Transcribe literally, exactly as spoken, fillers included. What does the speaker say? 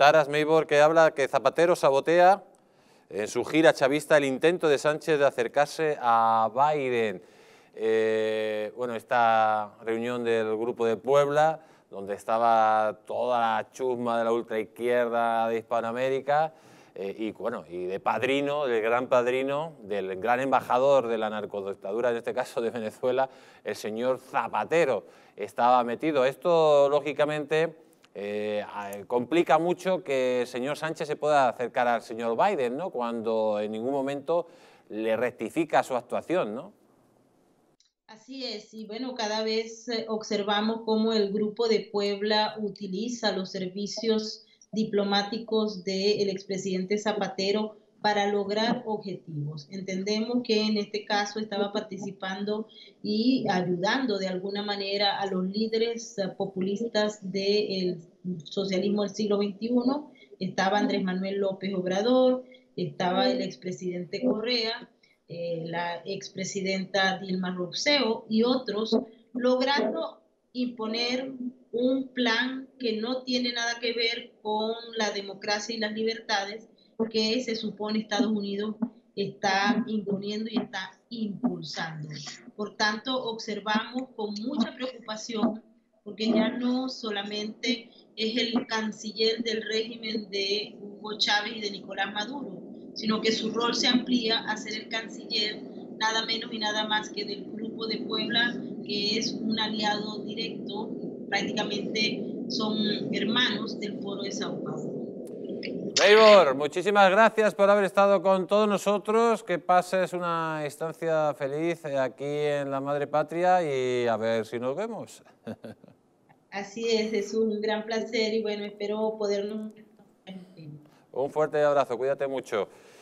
Taras Maibort, que habla que Zapatero sabotea en su gira chavista el intento de Sánchez de acercarse a Biden. Eh, bueno, esta reunión del Grupo de Puebla, donde estaba toda la chusma de la ultraizquierda de Hispanoamérica, eh, y, bueno, y de padrino, del gran padrino, del gran embajador de la narcodictadura, en este caso de Venezuela, el señor Zapatero, estaba metido. Esto, lógicamente, eh, complica mucho que el señor Sánchez se pueda acercar al señor Biden, ¿no?, cuando en ningún momento le rectifica su actuación, ¿no? Así es, y bueno, cada vez observamos cómo el Grupo de Puebla utiliza los servicios diplomáticos del expresidente Zapatero para lograr objetivos. Entendemos que en este caso estaba participando y ayudando de alguna manera a los líderes populistas del socialismo del siglo veintiuno. Estaba Andrés Manuel López Obrador, estaba el expresidente Correa, Eh, la expresidenta Dilma Rousseff y otros, logrando imponer un plan que no tiene nada que ver con la democracia y las libertades que se supone Estados Unidos está imponiendo y está impulsando. Por tanto, observamos con mucha preocupación, porque ya no solamente es el canciller del régimen de Hugo Chávez y de Nicolás Maduro, sino que su rol se amplía a ser el canciller nada menos y nada más que del Grupo de Puebla, que es un aliado directo, prácticamente son hermanos del foro de Sao Paulo. Maibort, muchísimas gracias por haber estado con todos nosotros, que pases una estancia feliz aquí en la Madre Patria y a ver si nos vemos. Así es, es un gran placer y bueno, espero podernos... Un fuerte abrazo, cuídate mucho.